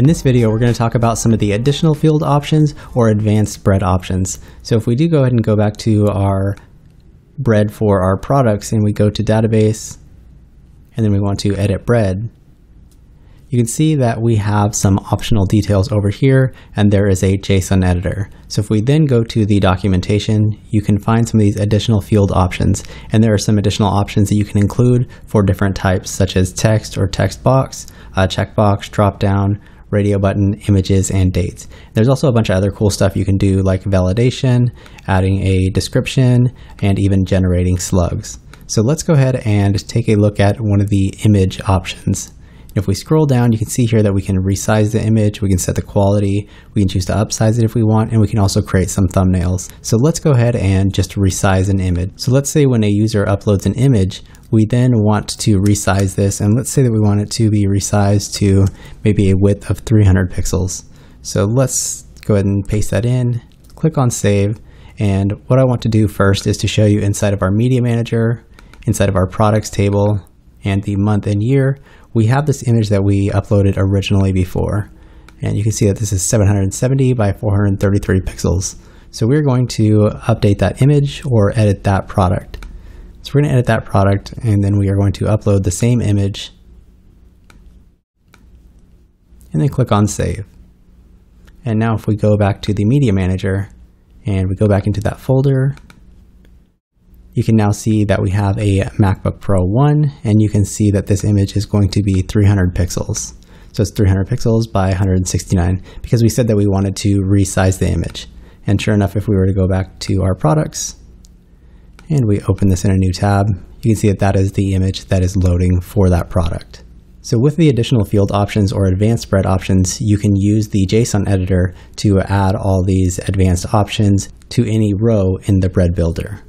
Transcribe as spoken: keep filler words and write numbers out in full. In this video, we're going to talk about some of the additional field options or advanced BREAD options. So if we do go ahead and go back to our BREAD for our products and we go to database and then we want to edit BREAD, you can see that we have some optional details over here and there is a JSON editor. So if we then go to the documentation, you can find some of these additional field options, and there are some additional options that you can include for different types such as text or text box, a checkbox, drop down, radio button, images, and dates. There's also a bunch of other cool stuff you can do like validation, adding a description, and even generating slugs. So let's go ahead and take a look at one of the image options. If we scroll down, you can see here that we can resize the image, we can set the quality, we can choose to upsize it if we want, and we can also create some thumbnails. So let's go ahead and just resize an image. So let's say when a user uploads an image, we then want to resize this, and let's say that we want it to be resized to maybe a width of three hundred pixels. So let's go ahead and paste that in, click on save, and what I want to do first is to show you inside of our media manager, inside of our products table, and the month and year, we have this image that we uploaded originally before. And you can see that this is seven hundred seventy by four hundred thirty-three pixels. So we're going to update that image or edit that product. So we're gonna edit that product and then we are going to upload the same image and then click on save. And now if we go back to the media manager and we go back into that folder, you can now see that we have a MacBook Pro one, and you can see that this image is going to be three hundred pixels. So it's three hundred pixels by one hundred sixty-nine because we said that we wanted to resize the image. And sure enough, if we were to go back to our products and we open this in a new tab, you can see that that is the image that is loading for that product. So with the additional field options or advanced BREAD options, you can use the JSON editor to add all these advanced options to any row in the BREAD builder.